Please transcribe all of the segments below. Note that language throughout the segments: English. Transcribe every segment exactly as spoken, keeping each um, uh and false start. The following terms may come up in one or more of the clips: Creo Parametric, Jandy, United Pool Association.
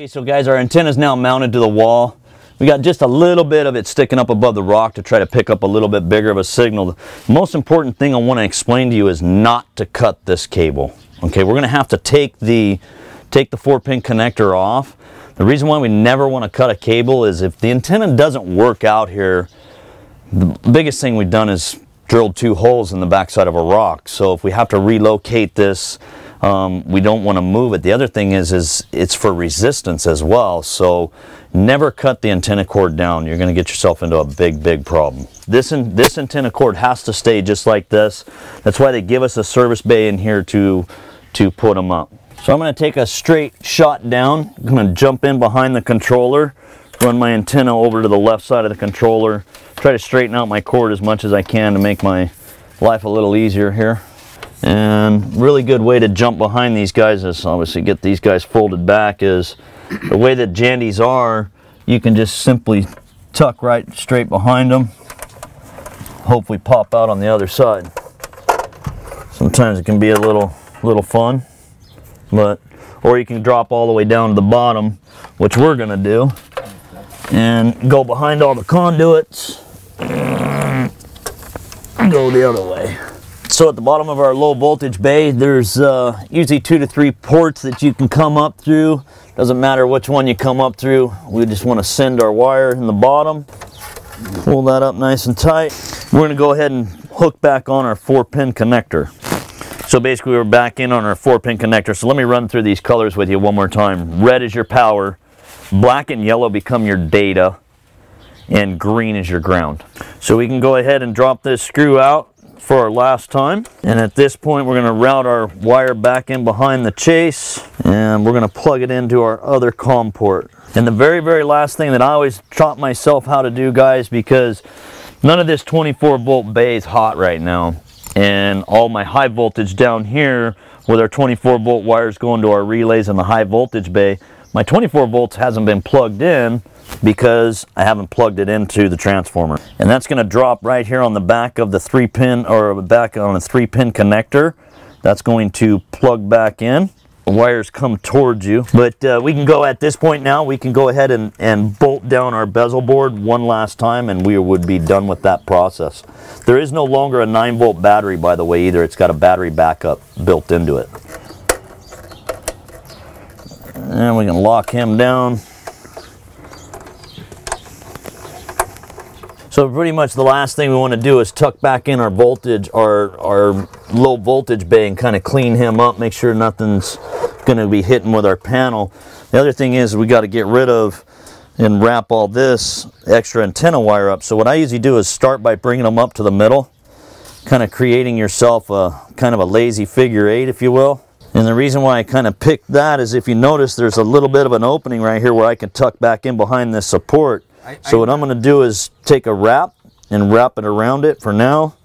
Okay, so guys, our antenna's now mounted to the wall. We got just a little bit of it sticking up above the rock to try to pick up a little bit bigger of a signal. The most important thing I want to explain to you is not to cut this cable. Okay, we're going to have to take the take the four pin connector off. The reason why we never want to cut a cable is if the antenna doesn't work out here, the biggest thing we've done is drilled two holes in the backside of a rock. So if we have to relocate this, Um, we don't want to move it. The other thing is, is it's for resistance as well. So never cut the antenna cord down. You're going to get yourself into a big, big problem. This, in, this antenna cord has to stay just like this. That's why they give us a service bay in here to, to put them up. So I'm going to take a straight shot down. I'm going to jump in behind the controller, run my antenna over to the left side of the controller, try to straighten out my cord as much as I can to make my life a little easier here. And really good way to jump behind these guys is obviously get these guys folded back is the way that Jandy's are. You can just simply tuck right straight behind them, hopefully pop out on the other side. Sometimes it can be a little little fun, but or you can drop all the way down to the bottom, which we're gonna do, and go behind all the conduits, go the other way. So at the bottom of our low voltage bay, there's uh, usually two to three ports that you can come up through. Doesn't matter which one you come up through. We just want to send our wire in the bottom. Pull that up nice and tight. We're going to go ahead and hook back on our four pin connector. So basically we're back in on our four pin connector. So let me run through these colors with you one more time. Red is your power. Black and yellow become your data. And green is your ground. So we can go ahead and drop this screw out for our last time, and at this point we're going to route our wire back in behind the chase, and we're going to plug it into our other comm port. And the very very last thing that I always taught myself how to do, guys, because none of this twenty-four volt bay is hot right now, and all my high voltage down here with our twenty-four volt wires going to our relays in the high voltage bay, my twenty-four volts hasn't been plugged in because I haven't plugged it into the transformer. And that's going to drop right here on the back of the three pin, or back on a three pin connector. That's going to plug back in. The wires come towards you, but uh, we can go at this point now, we can go ahead and, and bolt down our bezel board one last time, and we would be done with that process. There is no longer a nine volt battery, by the way, either. It's got a battery backup built into it. And we can lock him down. So pretty much the last thing we want to do is tuck back in our voltage, our, our low voltage bay, and kind of clean him up, make sure nothing's going to be hitting with our panel. The other thing is we got to get rid of and wrap all this extra antenna wire up. So what I usually do is start by bringing them up to the middle, kind of creating yourself a kind of a lazy figure eight, if you will. And the reason why I kind of picked that is if you notice there's a little bit of an opening right here where I can tuck back in behind this support. So what I'm going to do is take a wrap and wrap it around it for now.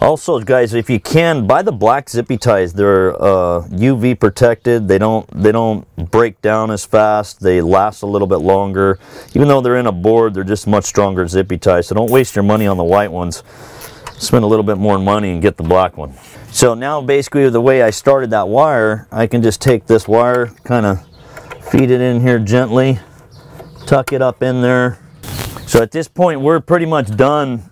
Also, guys, if you can, buy the black zippy ties. They're uh, U V protected. They don't they don't break down as fast. They last a little bit longer. Even though they're in a board, they're just much stronger zippy ties. So don't waste your money on the white ones. Spend a little bit more money and get the black one. So now basically the way I started that wire, I can just take this wire, kind of feed it in here gently, tuck it up in there. So at this point, we're pretty much done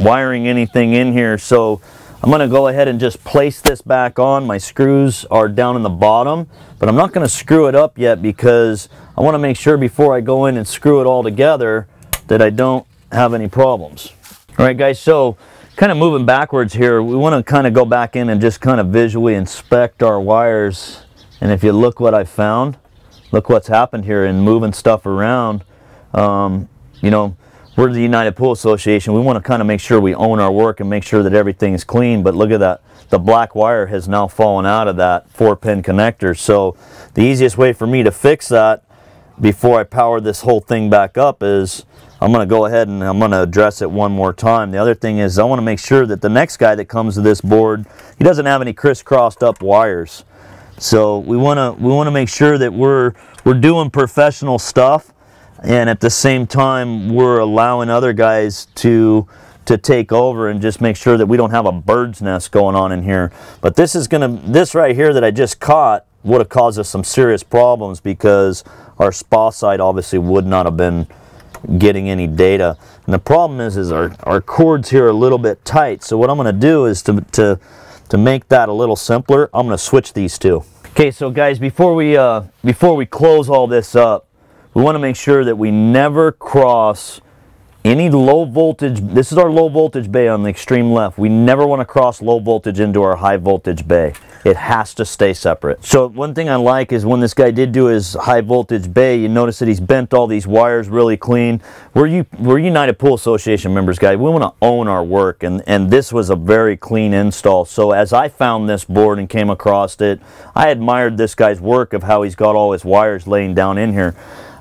wiring anything in here. So I'm going to go ahead and just place this back on. My screws are down in the bottom, but I'm not going to screw it up yet because I want to make sure before I go in and screw it all together that I don't have any problems. All right, guys, so kind of moving backwards here, we want to kind of go back in and just kind of visually inspect our wires. And if you look what I found, look what's happened here in moving stuff around. Um, You know, we're the United Pool Association. We want to kind of make sure we own our work and make sure that everything is clean. But look at that. The black wire has now fallen out of that four pin connector. So the easiest way for me to fix that before I power this whole thing back up is I'm going to go ahead and I'm going to address it one more time. The other thing is I want to make sure that the next guy that comes to this board, he doesn't have any crisscrossed up wires. So we want to we want to make sure that we're we're doing professional stuff. And at the same time, we're allowing other guys to to take over and just make sure that we don't have a bird's nest going on in here. But this is gonna, this right here that I just caught would have caused us some serious problems because our spa site obviously would not have been getting any data. And the problem is, is our, our cords here are a little bit tight. So what I'm going to do is to, to, to make that a little simpler, I'm going to switch these two. Okay, so guys, before we, uh, before we close all this up, we want to make sure that we never cross any low voltage. This is our low voltage bay on the extreme left. We never want to cross low voltage into our high voltage bay. It has to stay separate. So one thing I like is when this guy did do his high voltage bay, you notice that he's bent all these wires really clean. We're, we're United Pool Association members, guys. We want to own our work, and, and this was a very clean install. So as I found this board and came across it, I admired this guy's work of how he's got all his wires laying down in here.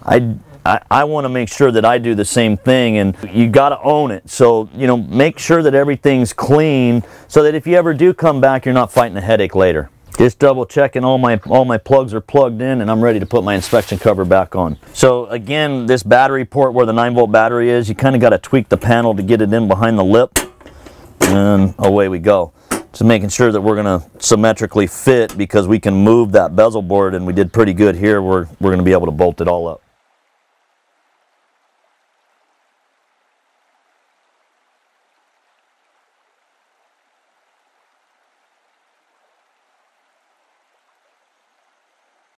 I, I, I want to make sure that I do the same thing, and you got to own it. So, you know, make sure that everything's clean so that if you ever do come back, you're not fighting a headache later. Just double checking all my, all my plugs are plugged in, and I'm ready to put my inspection cover back on. So again, this battery port where the nine volt battery is, you kind of got to tweak the panel to get it in behind the lip, and away we go. So making sure that we're going to symmetrically fit, because we can move that bezel board, and we did pretty good here. We're, we're going to be able to bolt it all up.